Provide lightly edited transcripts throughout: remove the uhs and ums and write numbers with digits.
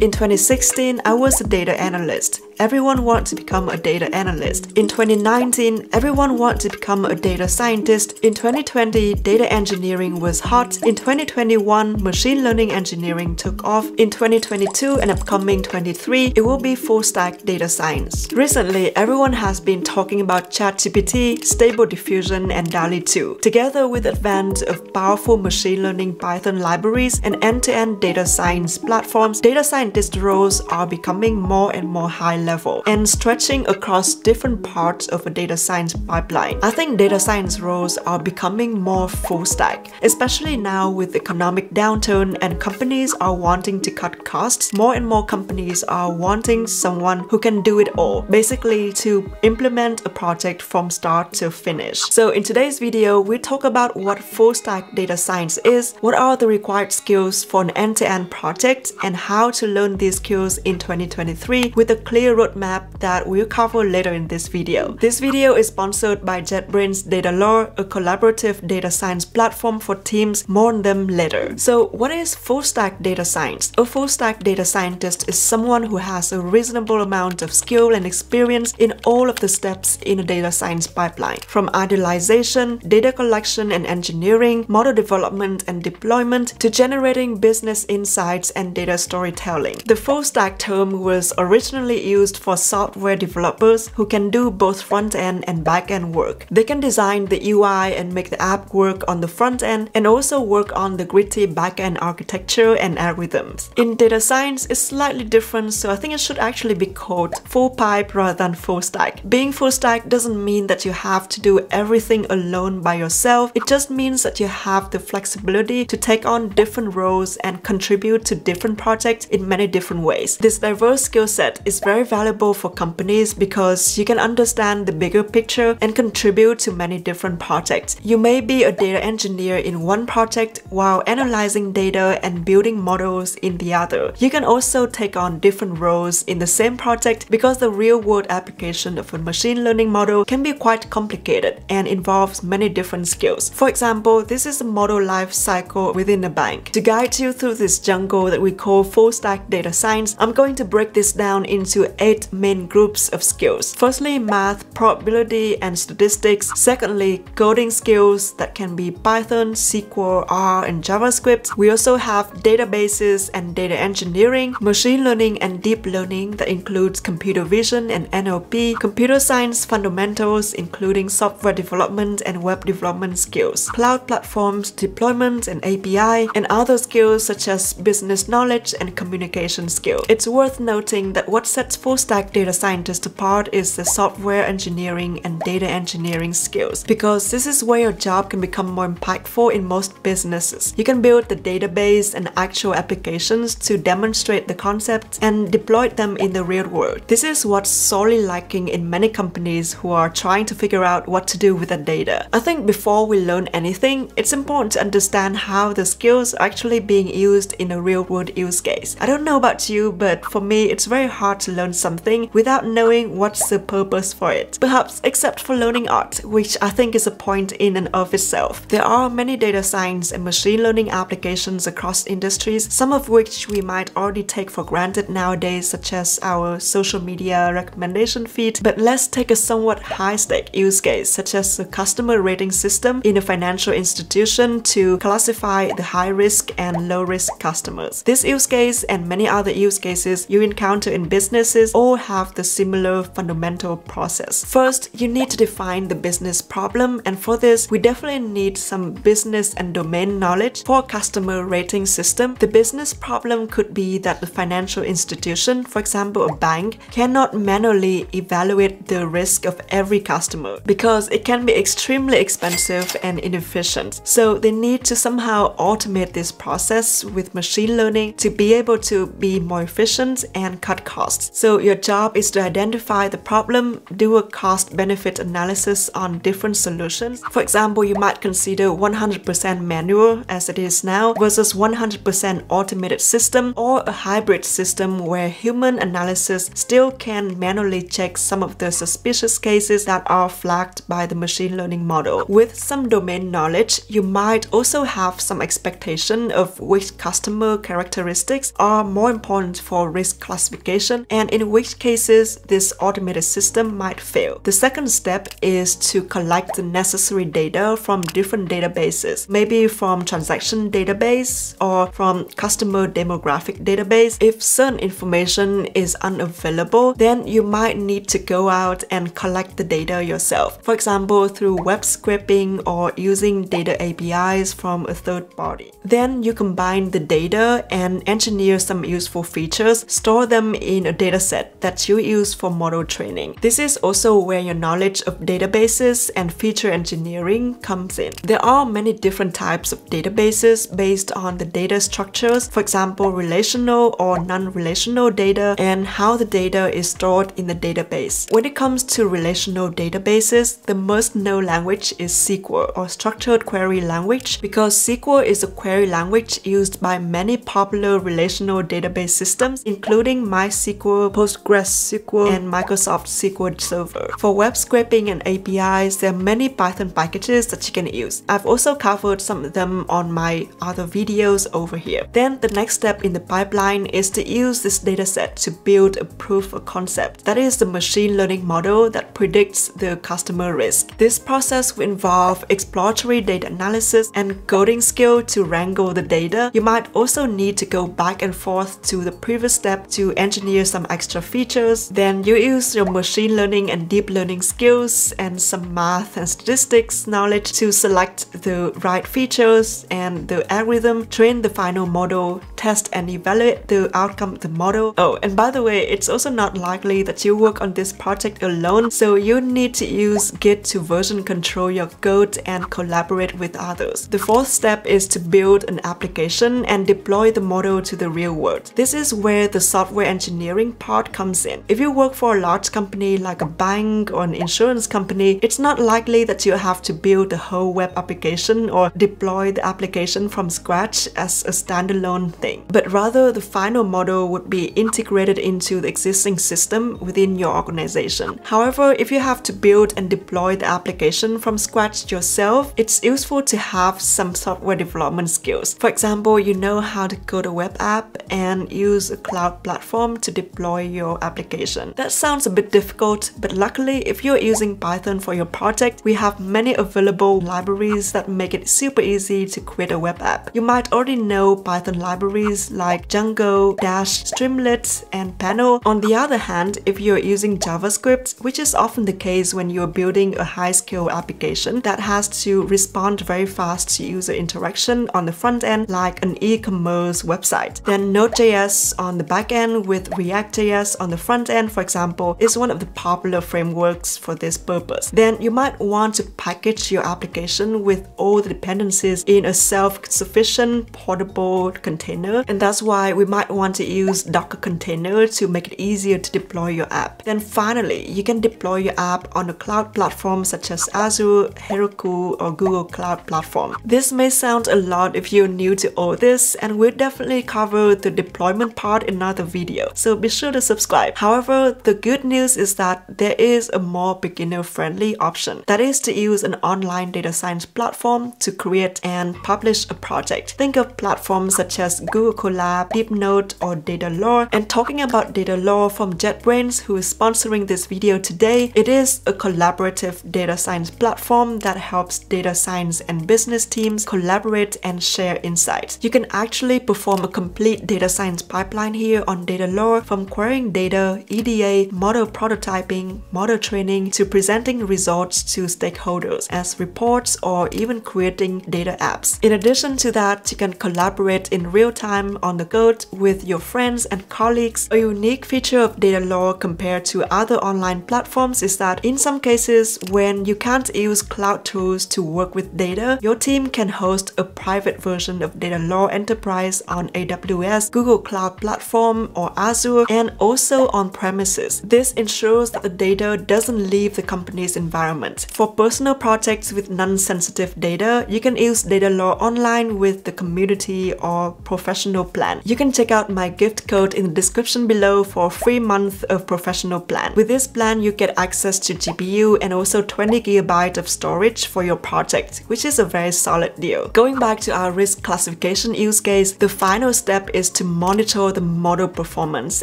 In 2016, I was a data analyst. Everyone wanted to become a data analyst. In 2019, everyone wanted to become a data scientist. In 2020, data engineering was hot. In 2021, machine learning engineering took off. In 2022 and upcoming 2023, it will be full-stack data science. Recently, everyone has been talking about ChatGPT, Stable Diffusion, and DALL-E 2, together with advent of powerful machine learning Python libraries and end-to-end data science platforms. Data science roles are becoming more and more high level and stretching across different parts of a data science pipeline. I think data science roles are becoming more full stack, especially now with economic downturn and companies are wanting to cut costs. More and more companies are wanting someone who can do it all, basically to implement a project from start to finish. So in today's video, we talk about what full stack data science is, what are the required skills for an end-to-end project, and how to learn these skills in 2023 with a clear roadmap that we'll cover later in this video. This video is sponsored by JetBrains Datalore, a collaborative data science platform for teams. More on them later. So what is full-stack data science? A full-stack data scientist is someone who has a reasonable amount of skill and experience in all of the steps in a data science pipeline, from idealization, data collection and engineering, model development and deployment, to generating business insights and data storytelling. The full-stack term was originally used for software developers who can do both front-end and back-end work. They can design the UI and make the app work on the front-end and also work on the gritty back-end architecture and algorithms. In data science, it's slightly different, so I think it should actually be called full-pipe rather than full-stack. Being full-stack doesn't mean that you have to do everything alone by yourself. It just means that you have the flexibility to take on different roles and contribute to different projects in many different ways. This diverse skill set is very valuable for companies because you can understand the bigger picture and contribute to many different projects. You may be a data engineer in one project while analyzing data and building models in the other. You can also take on different roles in the same project because the real-world application of a machine learning model can be quite complicated and involves many different skills. For example, this is a model life cycle within a bank. To guide you through this jungle that we call full-stack data science, I'm going to break this down into 8 main groups of skills. Firstly, math, probability, and statistics. Secondly, coding skills that can be Python, SQL, R, and JavaScript. We also have databases and data engineering, machine learning and deep learning that includes computer vision and NLP, computer science fundamentals including software development and web development skills, cloud platforms, deployment and API, and other skills such as business knowledge and communication skill. It's worth noting that what sets full-stack data scientists apart is the software engineering and data engineering skills, because this is where your job can become more impactful in most businesses. You can build the database and actual applications to demonstrate the concepts and deploy them in the real world. This is what's sorely lacking in many companies who are trying to figure out what to do with the data. I think before we learn anything, it's important to understand how the skills are actually being used in a real-world use case. I don't know about you, but for me, it's very hard to learn something without knowing what's the purpose for it. Perhaps except for learning art, which I think is a point in and of itself. There are many data science and machine learning applications across industries, some of which we might already take for granted nowadays, such as our social media recommendation feed. But let's take a somewhat high-stake use case, such as a customer rating system in a financial institution to classify the high-risk and low-risk customers. This use case and many other use cases you encounter in businesses all have the similar fundamental process. First, you need to define the business problem, and for this, we definitely need some business and domain knowledge. For a customer rating system, the business problem could be that the financial institution, for example a bank, cannot manually evaluate the risk of every customer because it can be extremely expensive and inefficient. So they need to somehow automate this process with machine learning to be able to be more efficient and cut costs. So your job is to identify the problem, do a cost-benefit analysis on different solutions. For example, you might consider 100% manual as it is now versus 100% automated system, or a hybrid system where human analysis still can manually check some of the suspicious cases that are flagged by the machine learning model. With some domain knowledge, you might also have some expectation of which customer characteristics are more important for risk classification and in which cases this automated system might fail. The second step is to collect the necessary data from different databases, maybe from transaction database or from customer demographic database. If certain information is unavailable, then you might need to go out and collect the data yourself, for example through web scraping or using data APIs from a third party. Then you combine the data and engineer some useful features, store them in a dataset that you use for model training. This is also where your knowledge of databases and feature engineering comes in. There are many different types of databases based on the data structures, for example relational or non-relational data, and how the data is stored in the database. When it comes to relational databases, the most known language is SQL, or Structured Query Language, because SQL is a query language used by many popular relational database systems, including MySQL, PostgreSQL, and Microsoft SQL Server. For web scraping and APIs, there are many Python packages that you can use. I've also covered some of them on my other videos over here. Then the next step in the pipeline is to use this dataset to build a proof of concept, that is the machine learning model that predicts the customer risk. This process will involve exploratory data analysis and coding skill to wrangle the data. You might also need to go back and forth to the previous step to engineer some extra features. Then you use your machine learning and deep learning skills and some math and statistics knowledge to select the right features and the algorithm, train the final model, test and evaluate the outcome of the model. Oh, and by the way, it's also not likely that you work on this project alone, so you need to use Git to version control your code and collaborate with others. The fourth step is to build an application and deploy the model to the real world. This is where the software engineering part comes in. If you work for a large company like a bank or an insurance company, it's not likely that you have to build the whole web application or deploy the application from scratch as a standalone thing, but rather the final model would be integrated into the existing system within your organization. However, if you have to build and deploy the application from scratch yourself, it's useful to have some software development skills. For example, you know how to code a web app and use a cloud platform to deploy your application. That sounds a bit difficult, but luckily if you're using Python for your project, we have many available libraries that make it super easy to create a web app. You might already know Python libraries like Django, Dash, Streamlit, and Panel. On the other hand, if you're using JavaScript, which is often the case when you're building a high-scale application that has to respond very fast to user interaction on the front end like an e-commerce website, then Node.js on the back end with React.js on the front end, for example, is one of the popular frameworks for this purpose. Then you might want to package your application with all the dependencies in a self-sufficient, portable container, and that's why we might want to use Docker container to make it easier to deploy your app. Then finally, you can deploy your app on a cloud platform such as Azure, Heroku, or Google Cloud Platform. This may sound a lot if you're new to all this, and we'll definitely cover the deployment part in another video, so be sure to subscribe. However, the good news is that there is a more beginner-friendly option, that is to use an online data science platform to create and publish a project. Think of platforms such as Google Collab, DeepNote, or Datalore. And talking about Datalore from JetBrains, who is sponsoring this video today, it is a collaborative data science platform that helps data science and business teams collaborate and share insights. You can actually perform a complete data science pipeline here on Datalore, from querying data, EDA, model prototyping, model training, to presenting results to stakeholders as reports or even creating data apps. In addition to that, you can collaborate in real time on the code with your friends and colleagues. A unique feature of Datalore compared to other online platforms is that in some cases, when you can't use cloud tools to work with data, your team can host a private version of Datalore Enterprise on AWS, Google Cloud Platform, or Azure, and also on premises. This ensures that the data doesn't leave the company's environment. For personal projects with non-sensitive data, you can use Datalore online with the community or professional plan. You can check out my gift code in the description below for a free month of professional plan. With this plan, you get access to GPU and also 20 GB of storage for your project, which is a very solid deal. Going back to our risk classification use case, the final step is to monitor the model performance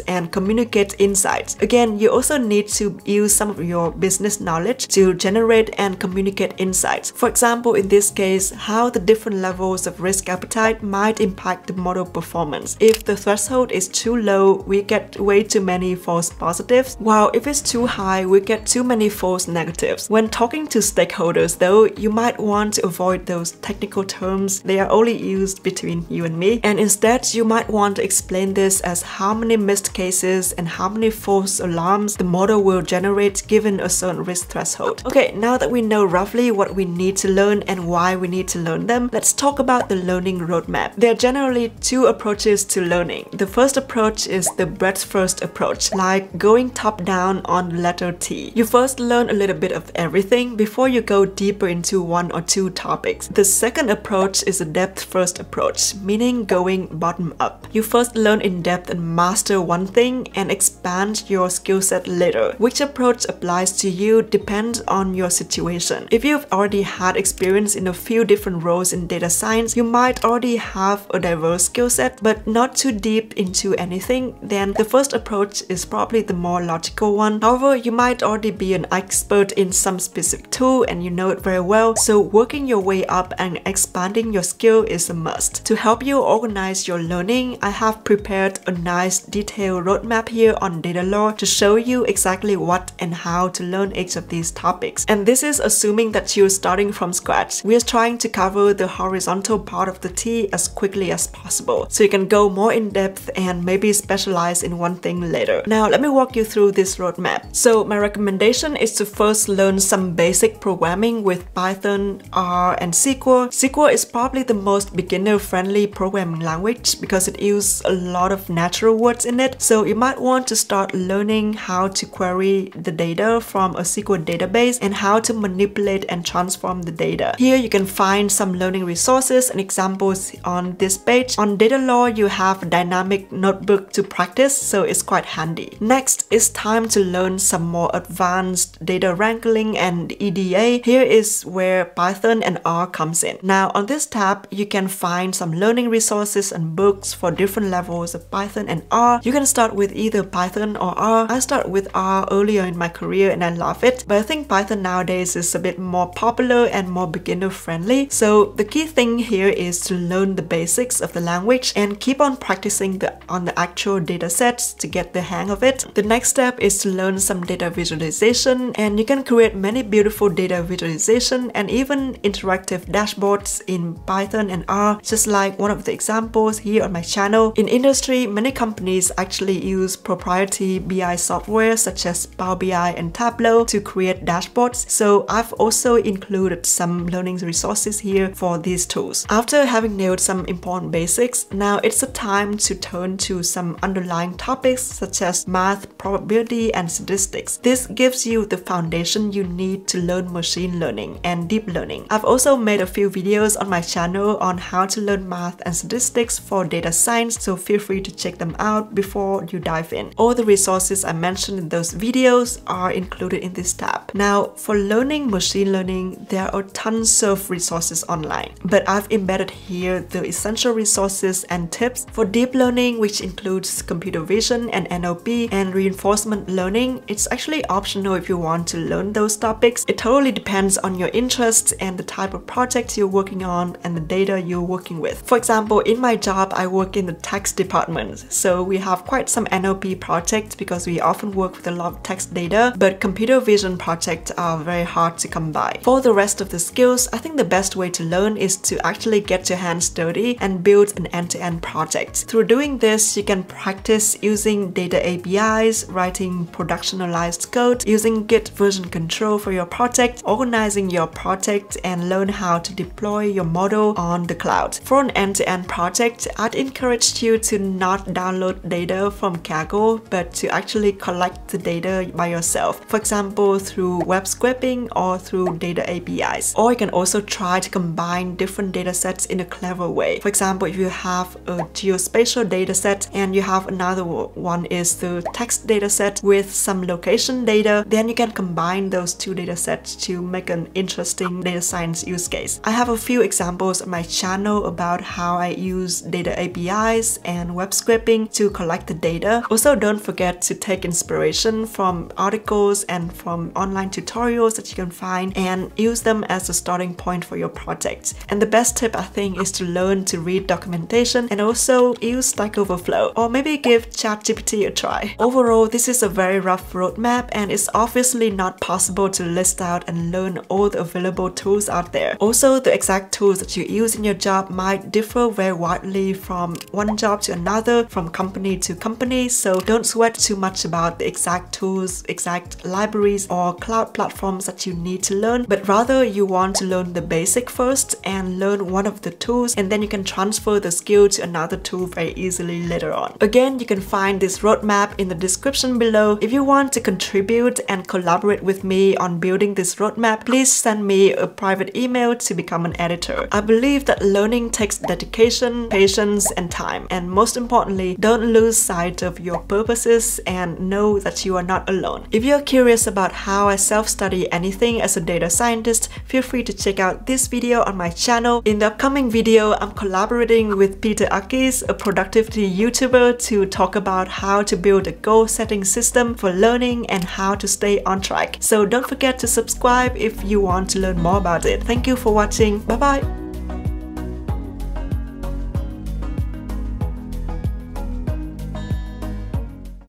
and communicate insights. Again, you also need to use some of your business knowledge to generate and communicate insights. For example, in this case, how the different levels of risk appetite might impact the model performance. If the threshold is too low, we get way too many false positives, while if it's too high, we get too many false negatives. When talking to stakeholders though, you might want to avoid those technical terms. They are only used between you and me, and instead you might want to explain this as how many missed cases and how many false alarms the model will generate given a certain risk threshold. Okay, now that we know roughly what we need to learn and why we need to learn them, let's talk about the learning roadmap. There are generally two approaches to learning. The first approach is the breadth first approach, like going top down on the letter T. You first learn a little bit of everything before you go deeper into one or two topics. The second approach is a depth first approach, meaning going bottom up. You first learn in depth and master one thing and expand your skill set later. Which approach applies to you depends on your situation. If you've already had experience in a few different roles in data science, you might already have a diverse skill set but not too deep into anything, then the first approach is probably the more logical one. However, you might already be an expert in some specific tool and you know it very well, so working your way up and expanding your skill is a must. To help you organize your learning, I have prepared a nice detailed roadmap here on Datalore to show you exactly what and how to learn each of these topics. And this is assuming that you're starting from scratch. We're trying to cover the horizontal part of the T as quickly as possible, so you can go more in depth and maybe specialize in one thing later. Now let me walk you through this roadmap. So my recommendation is to first learn some basic programming with Python, R, and SQL. SQL is probably the most beginner-friendly programming language because it uses a lot of natural words in it, so you might want to start learning how to query the data from a SQL database and how to manipulate and transform the data. Here you can find some learning resources and examples on this page. On Datalore, you have a dynamic notebook to practice, so it's quite handy. Next, it's time to learn some more advanced data wrangling and EDA. Here is where Python and R comes in. Now on this tab, you can find some learning resources and books for different levels of Python and R. You can start with either Python or R. I start with R earlier in my career and I love it, but I think Python nowadays is a bit more popular and more beginner friendly. So the key thing here is to learn the basics of the language and keep on practicing on the actual data sets to get the hang of it. The next step is to learn some data visualization, and you can create many beautiful data visualization and even interactive dashboards in Python and R, just like one of the examples here on my channel. In industry, many companies actually use proprietary BI software such as Power BI and Tableau to create dashboards, so I've also included some learning resources here for these tools. After having nailed some important basics, now it's the time to turn to some underlying topics such as math, probability, and statistics. This gives you the foundation you need to learn machine learning and deep learning. I've also made a few videos on my channel on how to learn math and statistics for data science, so feel free to check them out before you dive in. All the resources I mentioned in those videos are included in this tab. Now, for learning machine learning, there are tons of resources online, but I've embedded here the essential resources and tips. For deep learning, which includes computer vision and NLP and reinforcement learning, it's actually optional if you want to learn those topics. It totally depends on your interests and the type of project you're working on and the data you're working with. For example, in my job, I work in the tax department, so we have quite some NLP projects because we often work with a lot of text data, but computer vision projects are very hard to come by. For the rest of the skills, I think the best way to learn is to actually get your hands dirty and build an end-to-end project. Through doing this, you can practice using data APIs, writing productionalized code, using Git version control for your project, organizing your project, and learn how to deploy your model on the cloud. For an end-to-end project, I'd encourage you to not download data from Kaggle, but to actually collect the data by yourself, for example through web scraping or through data APIs. Or you can also try to combine different data sets in a clever way. For example, if you have a geospatial data set and you have another one is the text data set with some location data, then you can combine those two data sets to make an interesting data science use case. I have a few examples on my channel about how I use data APIs and web scraping to collect the data. Also, don't forget to take inspiration from articles and from online tutorials that you can find and use them as a starting point for your project. And the best tip, I think, is to learn to read documentation and also use Stack Overflow, or maybe give ChatGPT a try. Overall, this is a very rough roadmap and it's obviously not possible to list out and learn all the available tools out there. Also, the exact tools that you use in your job might differ very widely from one job to another, from company to company, so don't sweat too much about the exact tools, exact libraries or cloud platforms that you need to learn, but rather you want to learn the basic first and learn one of the tools, and then you can transfer the skill to another tool very easily later on. Again, you can find this roadmap in the description below. If you want to contribute and collaborate with me on building this roadmap, please send me a private email to become an editor. I believe that learning takes dedication, patience, and time, and most importantly, don't lose sight of your purposes and know that you are not alone. If you're curious about how I self-study anything as a data scientist, feel free to check out this video on my channel. In the upcoming video, I'm collaborating with Peter Akis, a productivity YouTuber, to talk about how to build a goal-setting system for learning and how to stay on track. So don't forget to subscribe if you want to learn more about it. Thank you for watching. Bye bye!